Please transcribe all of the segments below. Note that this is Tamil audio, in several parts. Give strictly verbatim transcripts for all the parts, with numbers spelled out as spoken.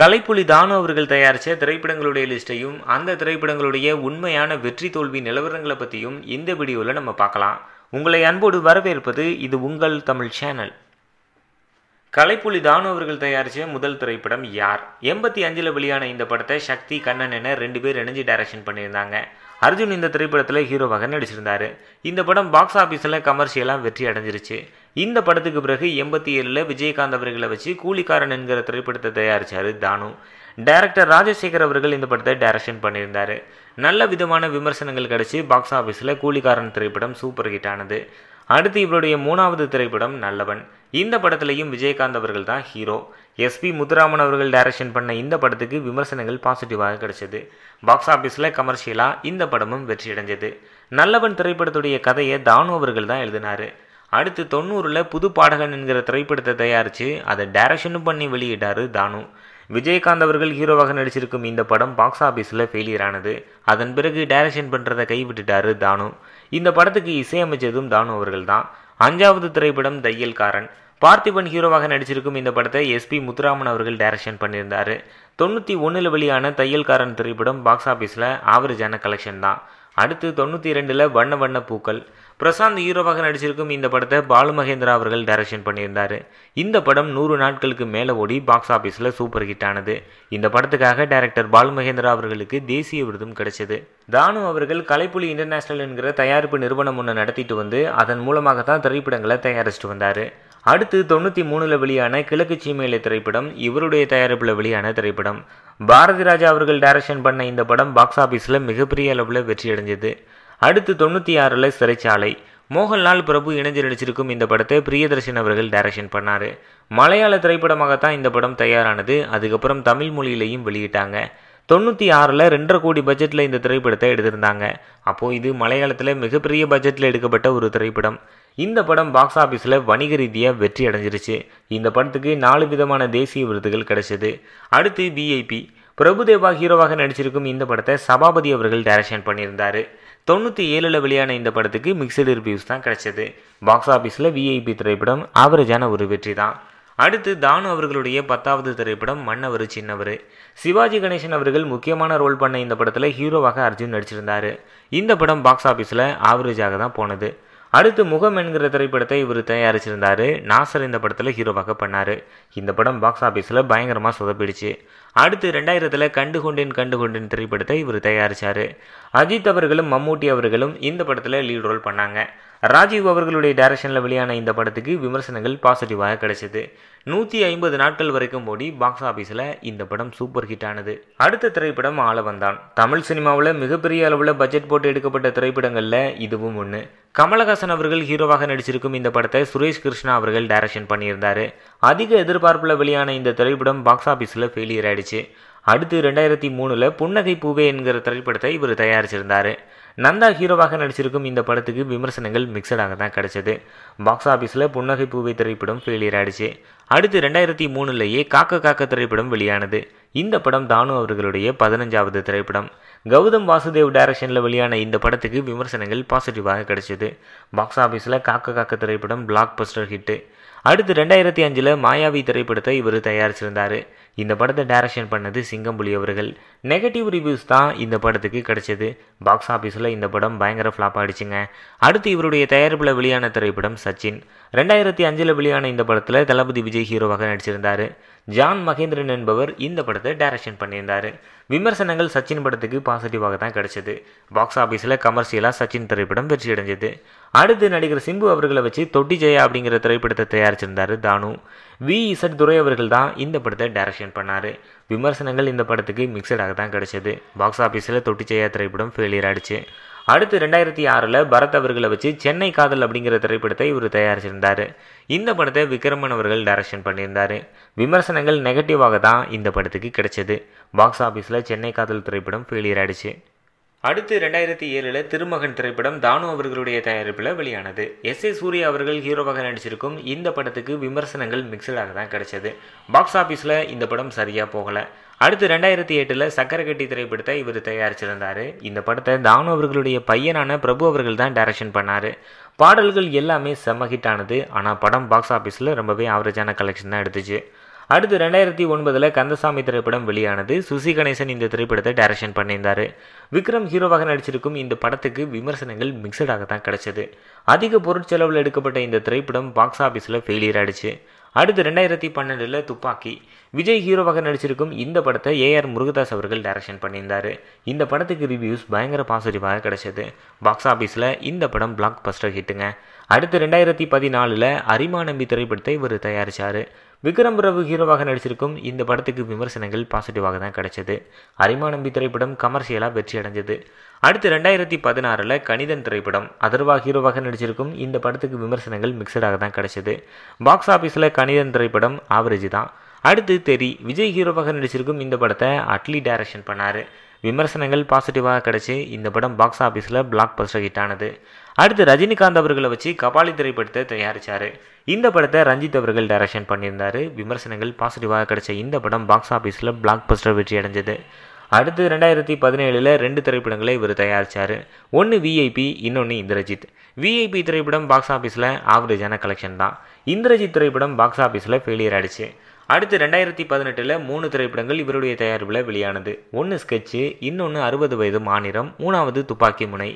கலைப்புலி தானு அவர்கள் தயாரித்த திரைப்படங்களுடைய லிஸ்ட்டையும் அந்த திரைப்படங்களுடைய உண்மையான வெற்றி தோல்வி நிலவரங்களை பற்றியும் இந்த வீடியோவில் நம்ம பார்க்கலாம். உங்களை அன்போடு வரவேற்பது இது உங்கள் தமிழ் சேனல். கலைப்புலி தானு அவர்கள் தயாரித்த முதல் திரைப்படம் யார்? எண்பத்தி அஞ்சில் வெளியான இந்த படத்தை சக்தி கண்ணன் என ரெண்டு பேர் இணைஞ்சு டைரக்ஷன் பண்ணியிருந்தாங்க. அர்ஜுன் இந்த திரைப்படத்தில் ஹீரோவாக நடிச்சிருந்தார். இந்த படம் பாக்ஸ் ஆஃபீஸில் கமர்ஷியலாக வெற்றி அடைஞ்சிருச்சு. இந்த படத்துக்கு பிறகு எண்பத்தி ஏழில் விஜயகாந்த் அவர்களை வச்சு கூலிக்காரன் என்கிற திரைப்படத்தை தயாரித்தார் தானு. டைரக்டர் ராஜசேகர் அவர்கள் இந்த படத்தை டைரக்ஷன் பண்ணியிருந்தார். நல்ல விதமான விமர்சனங்கள் கிடச்சி பாக்ஸ் ஆஃபீஸில் கூலிக்காரன் திரைப்படம் சூப்பர் ஹிட் ஆனது. அடுத்து இவருடைய மூணாவது திரைப்படம் நல்லவன். இந்த படத்துலையும் விஜயகாந்த் அவர்கள் தான் ஹீரோ. எஸ் பி முத்துராமன் அவர்கள் டைரக்ஷன் பண்ண இந்த படத்துக்கு விமர்சனங்கள் பாசிட்டிவாக கிடைச்சது. பாக்ஸ் ஆஃபீஸில் கமர்ஷியலாக இந்த படமும் வெற்றியடைஞ்சது. நல்லவன் திரைப்படத்துடைய கதையை தானு அவர்கள் தான் எழுதினார். அடுத்து தொண்ணூறில் புது பாடகன் என்கிற திரைப்படத்தை தயாரித்து அதை டைரக்ஷனும் பண்ணி வெளியிட்டார் தானு. விஜயகாந்த் அவர்கள் ஹீரோவாக நடிச்சிருக்கும் இந்த படம் பாக்ஸ் ஆஃபீஸில் ஃபெயிலியர் ஆனது. அதன் பிறகு டைரக்ஷன் பண்ணுறதை கைவிட்டுட்டார் தானு. இந்த படத்துக்கு இசையமைச்சதும் தானு அவர்கள் தான். அஞ்சாவது திரைப்படம் தையல்காரன். பார்த்திபன் ஹீரோவாக நடிச்சிருக்கும் இந்த படத்தை எஸ் பி முத்துராமன் அவர்கள் டைரக்ஷன் பண்ணியிருந்தார். தொண்ணூற்றி ஒன்றில் வெளியான தையல்காரன் திரைப்படம் பாக்ஸ் ஆஃபீஸில் ஆவரேஜான கலெக்ஷன் தான். அடுத்து தொண்ணூற்றி ரெண்டில் வண்ண வண்ண பூக்கள். பிரசாந்த் ஹீரோவாக நடிச்சிருக்கும் இந்த படத்தை பாலு மகேந்திரா அவர்கள் டைரக்ஷன் பண்ணியிருந்தார். இந்த படம் நூறு நாட்களுக்கு மேலே ஓடி பாக்ஸ் ஆஃபீஸில் சூப்பர் ஹிட் ஆனது. இந்த படத்துக்காக டைரக்டர் பாலு மகேந்திரா அவர்களுக்கு தேசிய விருதும் கிடைச்சது. தானு அவர்கள் கலைப்புலி இன்டர்நேஷனல் என்கிற தயாரிப்பு நிறுவனம் ஒன்று நடத்திட்டு வந்து அதன் மூலமாக தான் திரைப்படங்களை தயாரிச்சுட்டு வந்தார். அடுத்து தொண்ணூற்றி மூணில் வெளியான கிழக்கு சீமையிலே திரைப்படம் இவருடைய தயாரிப்பில் வெளியான திரைப்படம். பாரதி ராஜா அவர்கள் டைரக்ஷன் பண்ண இந்த படம் பாக்ஸ் ஆஃபீஸில் மிகப்பெரிய அளவில் வெற்றியடைஞ்சது. அடுத்து தொண்ணூற்றி ஆறில் சிறைச்சாலை. மோகன்லால் பிரபு இணைஞ்சு நடிச்சிருக்கும் இந்த படத்தை பிரியதர்ஷன் அவர்கள் டைரக்ஷன் பண்ணார். மலையாள திரைப்படமாகத்தான் இந்த படம் தயாரானது. அதுக்கப்புறம் தமிழ் மொழியிலையும் வெளியிட்டாங்க. தொண்ணூற்றி ஆறில் ரெண்டரை கோடி பட்ஜெட்டில் இந்த திரைப்படத்தை எடுத்திருந்தாங்க. அப்போது இது மலையாளத்தில் மிகப்பெரிய பட்ஜெட்டில் எடுக்கப்பட்ட ஒரு திரைப்படம். இந்த படம் பாக்ஸ் ஆஃபீஸில் வணிக ரீதியாக வெற்றி அடைஞ்சிருச்சு. இந்த படத்துக்கு நாலு விதமான தேசிய விருதுகள் கிடைச்சது. அடுத்து விஐபி. பிரபுதேவா ஹீரோவாக நடிச்சிருக்கும் இந்த படத்தை சபாபதி அவர்கள் டைரக்ஷன் பண்ணியிருந்தார். தொண்ணூற்றி ஏழில் வெளியான இந்த படத்துக்கு மிக்சடு ரிவ்யூஸ் தான் கிடைச்சது. பாக்ஸ் ஆஃபீஸில் விஐபி திரைப்படம் ஆவரேஜான ஒரு வெற்றி தான். அடுத்து தானு அவர்களுடைய பத்தாவது திரைப்படம் மன்னவர் சின்னவர். சிவாஜி கணேசன் அவர்கள் முக்கியமான ரோல் பண்ண இந்த படத்தில் ஹீரோவாக அர்ஜுன் நடிச்சிருந்தார். இந்த படம் பாக்ஸ் ஆஃபீஸில் ஆவரேஜாக தான் போனது. அடுத்து முகம் என்கிற திரைப்படத்தை இவர் தயாரிச்சிருந்தார். நாசர் இந்த படத்தில் ஹீரோவாக பண்ணார். இந்த படம் பாக்ஸ் ஆஃபீஸில் பயங்கரமாக சொதப்பிடுச்சு. அடுத்து ரெண்டாயிரத்தில் கண்டுகொண்டேன் கண்டுகொண்டேன் திரைப்படத்தை இவர் தயாரித்தார். அஜித் அவர்களும் மம்மூட்டி அவர்களும் இந்த படத்தில் லீட் ரோல் பண்ணாங்க. ராஜீவ் அவர்களுடைய டைரக்ஷனில் வெளியான இந்த படத்துக்கு விமர்சனங்கள் பாசிட்டிவாக கிடைச்சது. நூற்றி ஐம்பது நாட்கள் வரைக்கும் ஓடி பாக்ஸ் ஆஃபீஸில் இந்த படம் சூப்பர் ஹிட் ஆனது. அடுத்த திரைப்படம் ஆளவன் தான். தமிழ் சினிமாவில் மிகப்பெரிய அளவில் பட்ஜெட் போட்டு எடுக்கப்பட்ட திரைப்படங்களில் இதுவும் ஒன்று. கமலஹாசன் அவர்கள் ஹீரோவாக நடிச்சிருக்கும் இந்த படத்தை சுரேஷ் கிருஷ்ணா அவர்கள் டைரக்ஷன் பண்ணியிருந்தார். அதிக எதிர்பார்ப்பில் வெளியான இந்த திரைப்படம் பாக்ஸ் ஆஃபீஸில் ஃபெயிலியர் ஆயிடுச்சு. அடுத்து ரெண்டாயிரத்தி மூணில் புன்னகை பூவே என்கிற திரைப்படத்தை இவர் தயாரிச்சிருந்தார். நந்தா ஹீரோவாக நடிச்சிருக்கும் இந்த படத்துக்கு விமர்சனங்கள் மிக்சடாக தான் கிடைச்சது. பாக்ஸ் ஆஃபீஸில் புன்னகை பூவை திரைப்படம் ஃபெயிலியர் ஆயிடுச்சு. அடுத்து ரெண்டாயிரத்தி மூணுலேயே காக்க காக்க திரைப்படம் வெளியானது. இந்த படம் தானு அவர்களுடைய பதினஞ்சாவது திரைப்படம். கௌதம் வாசுதேவ் டைரக்ஷனில் வெளியான இந்த படத்துக்கு விமர்சனங்கள் பாசிட்டிவாக கிடைச்சது. பாக்ஸ் ஆஃபீஸில் காக்க காக்க திரைப்படம் பிளாக் பஸ்டர் ஹிட்டு. அடுத்து ரெண்டாயிரத்தி அஞ்சில் மாயாவி திரைப்படத்தை இவர் தயாரிச்சிருந்தார். இந்த படத்தை டைரக்ஷன் பண்ணது சிங்கம்புலி அவர்கள். நெகட்டிவ் ரிவ்யூஸ் தான் இந்த படத்துக்கு கிடைச்சது. பாக்ஸ் ஆஃபீஸில் இந்த படம் பயங்கர ஃப்ளாப் ஆகிடுச்சுங்க. அடுத்து இவருடைய தயாரிப்பில் வெளியான திரைப்படம் சச்சின். ரெண்டாயிரத்தி அஞ்சில் வெளியான இந்த படத்தில் தளபதி விஜய் ஹீரோவாக நடிச்சிருந்தார். ஜான் மகேந்திரன் என்பவர் இந்த படத்தை டைரக்ஷன் பண்ணியிருந்தார். விமர்சனங்கள் சச்சின் படத்துக்கு பாசிட்டிவாக தான் கிடைச்சது. பாக்ஸ் ஆஃபீஸில் கமர்ஷியலாக சச்சின் திரைப்படம் வெற்றியடைஞ்சது. அடுத்து நடிகர் சிம்பு அவர்களை வச்சு தொட்டி ஜெயா அப்படிங்கிற திரைப்படத்தை தயாரிச்சிருந்தார் தானு. வி இசட் துரை அவர்கள் தான் இந்த படத்தை டைரக்ஷன் பண்ணார். விமர்சனங்கள் இந்த படத்துக்கு மிக்சடாக தான் கிடைச்சது. பாக்ஸ் ஆஃபீஸில் தொட்டி ஜெயா திரைப்படம் ஃபெயிலியர் ஆயிடுச்சு. அடுத்து ரெண்டாயிரத்தி ஆறில் பரத் அவர்களை வச்சு சென்னை காதல் அப்படிங்கிற திரைப்படத்தை இவர் தயாரிச்சிருந்தார். இந்த படத்தை விக்ரமன் அவர்கள் டைரக்ஷன் பண்ணியிருந்தார். விமர்சனங்கள் நெகட்டிவாக தான் இந்த படத்துக்கு கிடைச்சது. பாக்ஸ் ஆஃபீஸில் சென்னை காதல் திரைப்படம் ஃபெயிலியர் ஆயிடுச்சு. அடுத்து ரெண்டாயிரத்தி ஏழில் திருமகன் திரைப்படம் தானு அவர்களுடைய தயாரிப்பில் வெளியானது. எஸ் ஏ சூர்யா அவர்கள் ஹீரோவாக நடிச்சிருக்கும் இந்த படத்துக்கு விமர்சனங்கள் மிக்சடாக தான் கிடைச்சது. பாக்ஸ் ஆஃபீஸில் இந்த படம் சரியாக போகலை. அடுத்து ரெண்டாயிரத்தி எட்டில் சக்கரக்கட்டி திரைப்படத்தை இவர் தயாரிச்சிருந்தார். இந்த படத்தை தானு அவர்களுடைய பையனான பிரபு அவர்கள் தான் டைரக்ஷன் பண்ணார். பாடல்கள் எல்லாமே செம்ம ஹிட் ஆனது. ஆனால் படம் பாக்ஸ் ஆஃபீஸில் ரொம்பவே ஆவரேஜான கலெக்ஷன் தான் எடுத்துச்சு. அடுத்து ரெண்டாயிரத்தி ஒன்பதில் கந்தசாமி திரைப்படம் வெளியானது. சுசி கணேசன் இந்த திரைப்படத்தை டைரக்ஷன் பண்ணியிருந்தார். விக்ரம் ஹீரோவாக நடிச்சிருக்கும் இந்த படத்துக்கு விமர்சனங்கள் மிக்சடாகத்தான் கிடைச்சது. அதிக பொருட்செலவில் எடுக்கப்பட்ட இந்த திரைப்படம் பாக்ஸ் ஆஃபீஸில் ஃபெயிலியர் ஆயிடுச்சு. அடுத்து ரெண்டாயிரத்தி பன்னெண்டில் துப்பாக்கி விஜய் ஹீரோவாக நடிச்சிருக்கும் இந்த படத்தை ஏஆர் முருகதாஸ் அவர்கள் டைரக்ஷன் பண்ணியிருந்தார். இந்த படத்துக்கு ரிவ்யூஸ் பயங்கர பாசிட்டிவாக கிடைச்சது. பாக்ஸ் ஆஃபீஸில் இந்த படம் பிளாக் பஸ்டர் ஹிட்டுங்க. அடுத்து ரெண்டாயிரத்தி பதினாலில் அரிமா நம்பி திரைப்படத்தை இவர் தயாரித்தார். விக்ரம் பிரபு ஹீரோவாக நடிச்சிருக்கும் இந்த படத்துக்கு விமர்சனங்கள் பாசிட்டிவாக தான் கிடைச்சது. அரிமா நம்பி திரைப்படம் கமர்ஷியலாக வெற்றி அடைஞ்சது. அடுத்து ரெண்டாயிரத்தி பதினாறில் கணிதன் திரைப்படம் அதர்வா ஹீரோவாக நடிச்சிருக்கும் இந்த படத்துக்கு விமர்சனங்கள் மிக்சடாக தான் கிடைச்சது. பாக்ஸ் ஆஃபீஸில் கணிதன் திரைப்படம் ஆவரேஜ் தான். அடுத்து தெரி விஜய் ஹீரோவாக நடிச்சிருக்கும் இந்த படத்தை அட்லி டைரக்ஷன் பண்ணார். விமர்சனங்கள் பாசிட்டிவாக கிடைச்சி இந்த படம் பாக்ஸ் ஆஃபீஸில் பிளாக் பஸ்டர் ஹிட் ஆனது. அடுத்து ரஜினிகாந்த் அவர்களை வச்சு கபாலி திரைப்படத்தை தயாரித்தார். இந்த படத்தை ரஞ்சித் அவர்கள் டைரக்ஷன் பண்ணியிருந்தார். விமர்சனங்கள் பாசிட்டிவாக கிடைச்ச இந்த படம் பாக்ஸ் ஆஃபீஸில் பிளாக் பஸ்டர் வெற்றி அடைஞ்சது. அடுத்து ரெண்டாயிரத்தி பதினேழில் ரெண்டு திரைப்படங்களை இவர் தயாரித்தார். ஒன்று விஐபி, இன்னொன்று இந்திரஜித். விஐபி திரைப்படம் பாக்ஸ் ஆஃபீஸில் ஆவரேஜான கலெக்ஷன் தான். இந்திரஜித் திரைப்படம் பாக்ஸ் ஆஃபீஸில் ஃபெயிலியர் ஆயிடுச்சு. அடுத்து ரெண்டாயிரத்தி பதினெட்டில் மூணு திரைப்படங்கள் இவருடைய தயாரிப்பில் வெளியானது. ஒன்று ஸ்கெட்சு, இன்னொன்று அறுபது வயது மாநிலம், மூணாவது துப்பாக்கி முனை.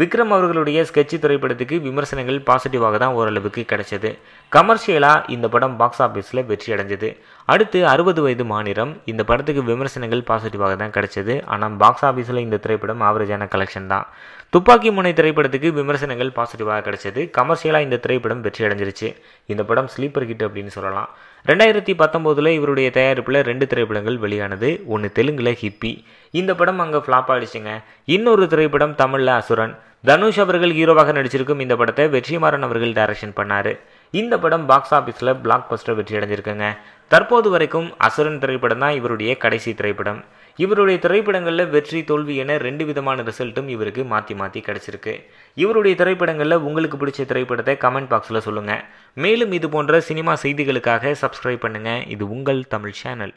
விக்ரம் அவர்களுடைய ஸ்கெட்சு திரைப்படத்துக்கு விமர்சனங்கள் பாசிட்டிவாக தான் ஓரளவுக்கு கிடைச்சது. கமர்ஷியலாக இந்த படம் பாக்ஸ் ஆஃபீஸில் வெற்றி அடைஞ்சது. அடுத்து அறுபது வயது மாநிலம், இந்த படத்துக்கு விமர்சனங்கள் பாசிட்டிவாக தான் கிடைச்சது. ஆனால் பாக்ஸ் ஆஃபீஸில் இந்த திரைப்படம் ஆவரேஜான கலெக்ஷன் தான். துப்பாக்கி முனை திரைப்படத்துக்கு விமர்சனங்கள் பாசிட்டிவாக கிடைச்சது. கமர்ஷியலாக இந்த திரைப்படம் வெற்றி அடைஞ்சிருச்சு. இந்த படம் ஸ்லீப்பர் ஹிட் அப்படின்னு சொல்லலாம். ரெண்டாயிரத்தி பத்தொம்போதில் இவருடைய தயாரிப்பில் ரெண்டு திரைப்படங்கள் வெளியானது. ஒன்று தெலுங்கில் ஹிப்பி, இந்த படம் அங்கே ஃப்ளாப் ஆகிடுச்சுங்க. இன்னொரு திரைப்படம் தமிழில் அசுரன், தனுஷ் அவர்கள் ஹீரோவாக நடிச்சிருக்கும் இந்த படத்தை வெற்றிமாறன் அவர்கள் டைரக்ஷன் பண்ணார். இந்த படம் பாக்ஸ் ஆஃபீஸில் பிளாக் பஸ்டர் வெற்றி அடைஞ்சிருக்குங்க. தற்போது வரைக்கும் அசுரன் திரைப்படம் தான் இவருடைய கடைசி திரைப்படம். இவருடைய திரைப்படங்களில் வெற்றி தோல்வி என ரெண்டு விதமான ரிசல்ட்டும் இவருக்கு மாற்றி மாற்றி கிடச்சிருக்கு. இவருடைய திரைப்படங்களில் உங்களுக்கு பிடிச்ச திரைப்படத்தை கமெண்ட் பாக்ஸில் சொல்லுங்கள். மேலும் இது போன்ற சினிமா செய்திகளுக்காக சப்ஸ்கிரைப் பண்ணுங்கள். இது உங்கள் தமிழ் சேனல்.